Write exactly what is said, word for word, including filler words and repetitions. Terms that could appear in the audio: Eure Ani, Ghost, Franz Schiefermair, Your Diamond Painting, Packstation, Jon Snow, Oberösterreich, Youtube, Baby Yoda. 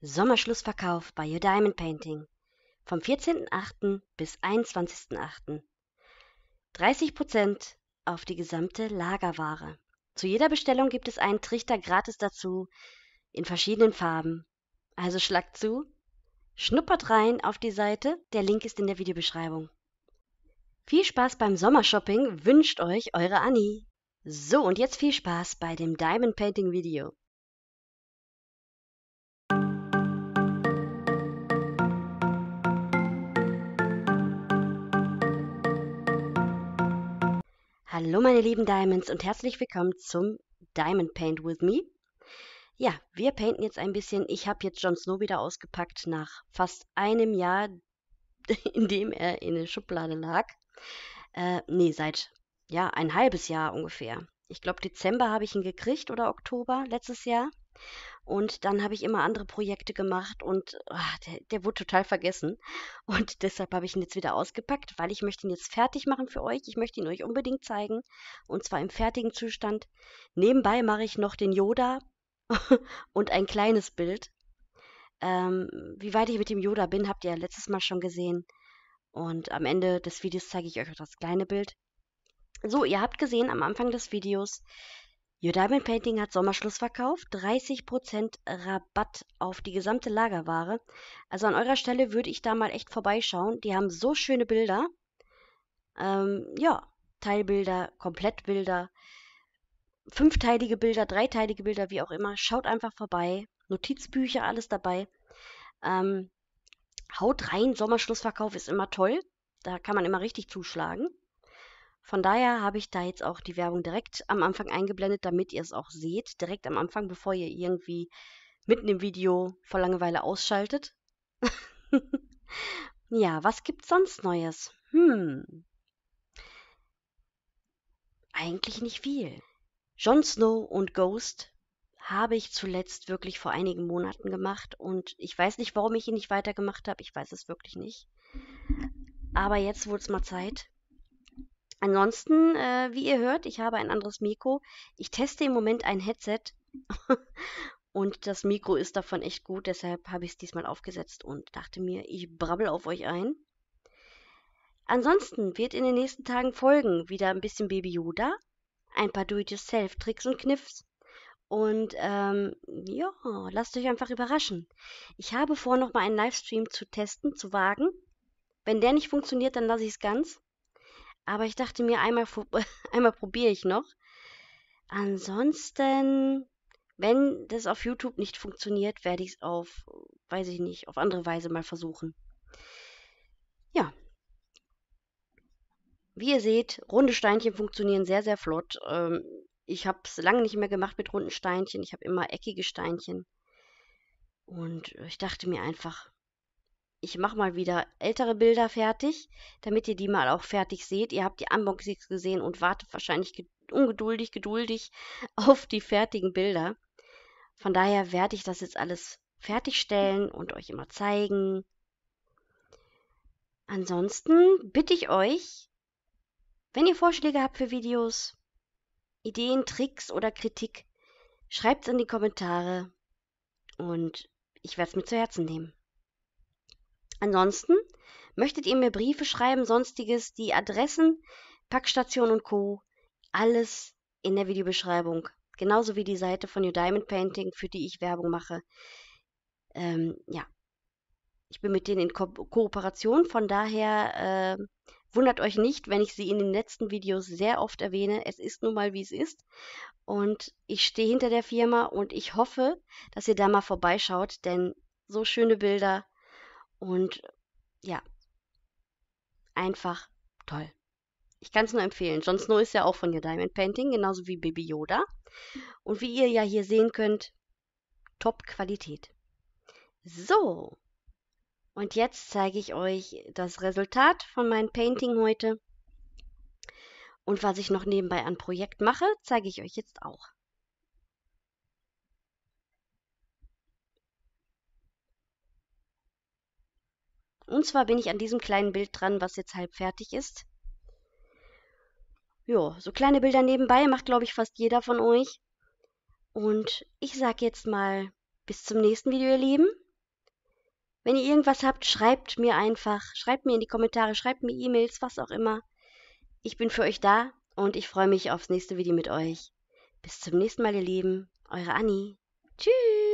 Sommerschlussverkauf bei Your Diamond Painting vom vierzehnten achten bis einundzwanzigsten achten dreißig Prozent auf die gesamte Lagerware. Zu jeder Bestellung gibt es einen Trichter gratis dazu in verschiedenen Farben. Also schlagt zu, schnuppert rein auf die Seite, der Link ist in der Videobeschreibung. Viel Spaß beim Sommershopping wünscht euch eure Anni. So, und jetzt viel Spaß bei dem Diamond Painting Video. Hallo meine lieben Diamonds und herzlich willkommen zum Diamond Paint with me. Ja, wir painten jetzt ein bisschen. Ich habe jetzt Jon Snow wieder ausgepackt nach fast einem Jahr, in dem er in der Schublade lag. Äh, nee, seit ja, ein halbes Jahr ungefähr. Ich glaube, Dezember habe ich ihn gekriegt oder Oktober letztes Jahr. Und dann habe ich immer andere Projekte gemacht und ach, der, der wurde total vergessen. Und deshalb habe ich ihn jetzt wieder ausgepackt, weil ich möchte ihn jetzt fertig machen für euch. Ich möchte ihn euch unbedingt zeigen und zwar im fertigen Zustand. Nebenbei mache ich noch den Yoda und ein kleines Bild. Ähm, wie weit ich mit dem Yoda bin, habt ihr ja letztes Mal schon gesehen. Und am Ende des Videos zeige ich euch auch das kleine Bild. So, ihr habt gesehen am Anfang des Videos, Your Diamond Painting hat Sommerschlussverkauf, dreißig Prozent Rabatt auf die gesamte Lagerware. Also an eurer Stelle würde ich da mal echt vorbeischauen. Die haben so schöne Bilder. Ähm, ja, Teilbilder, Komplettbilder, fünfteilige Bilder, dreiteilige Bilder, wie auch immer. Schaut einfach vorbei. Notizbücher, alles dabei. Ähm, haut rein, Sommerschlussverkauf ist immer toll. Da kann man immer richtig zuschlagen. Von daher habe ich da jetzt auch die Werbung direkt am Anfang eingeblendet, damit ihr es auch seht. Direkt am Anfang, bevor ihr irgendwie mitten im Video vor Langeweile ausschaltet. Ja, was gibt's sonst Neues? Hm. Eigentlich nicht viel. Jon Snow und Ghost habe ich zuletzt wirklich vor einigen Monaten gemacht. Und ich weiß nicht, warum ich ihn nicht weitergemacht habe. Ich weiß es wirklich nicht. Aber jetzt wurde es mal Zeit. Ansonsten, äh, wie ihr hört, ich habe ein anderes Mikro. Ich teste im Moment ein Headset und das Mikro ist davon echt gut, deshalb habe ich es diesmal aufgesetzt und dachte mir, ich brabbel auf euch ein. Ansonsten wird in den nächsten Tagen folgen wieder ein bisschen Baby Yoda, ein paar Do-it-yourself-Tricks und Kniffs und ähm, ja, lasst euch einfach überraschen. Ich habe vor, nochmal einen Livestream zu testen, zu wagen. Wenn der nicht funktioniert, dann lasse ich es ganz. Aber ich dachte mir, einmal, einmal probiere ich noch. Ansonsten, wenn das auf YouTube nicht funktioniert, werde ich es auf, weiß ich nicht, auf andere Weise mal versuchen. Ja. Wie ihr seht, runde Steinchen funktionieren sehr, sehr flott. Ähm, ich habe es lange nicht mehr gemacht mit runden Steinchen. Ich habe immer eckige Steinchen. Und ich dachte mir einfach... Ich mache mal wieder ältere Bilder fertig, damit ihr die mal auch fertig seht. Ihr habt die Unboxings gesehen und wartet wahrscheinlich ungeduldig, geduldig auf die fertigen Bilder. Von daher werde ich das jetzt alles fertigstellen und euch immer zeigen. Ansonsten bitte ich euch, wenn ihr Vorschläge habt für Videos, Ideen, Tricks oder Kritik, schreibt es in die Kommentare und ich werde es mir zu Herzen nehmen. Ansonsten, möchtet ihr mir Briefe schreiben, sonstiges, die Adressen, Packstation und Co. Alles in der Videobeschreibung. Genauso wie die Seite von Your Diamond Painting, für die ich Werbung mache. Ähm, ja, ich bin mit denen in Ko Kooperation, von daher äh, wundert euch nicht, wenn ich sie in den letzten Videos sehr oft erwähne. Es ist nun mal, wie es ist. Und ich stehe hinter der Firma und ich hoffe, dass ihr da mal vorbeischaut, denn so schöne Bilder... Und ja, einfach toll. Ich kann es nur empfehlen. Jon Snow ist ja auch von Your Diamond Painting, genauso wie Baby Yoda. Und wie ihr ja hier sehen könnt, Top-Qualität. So, und jetzt zeige ich euch das Resultat von meinem Painting heute. Und was ich noch nebenbei an Projekt mache, zeige ich euch jetzt auch. Und zwar bin ich an diesem kleinen Bild dran, was jetzt halb fertig ist. Jo, so kleine Bilder nebenbei macht, glaube ich, fast jeder von euch. Und ich sage jetzt mal bis zum nächsten Video, ihr Lieben. Wenn ihr irgendwas habt, schreibt mir einfach. Schreibt mir in die Kommentare, schreibt mir E-Mails, was auch immer. Ich bin für euch da und ich freue mich aufs nächste Video mit euch. Bis zum nächsten Mal, ihr Lieben. Eure Anni. Tschüss.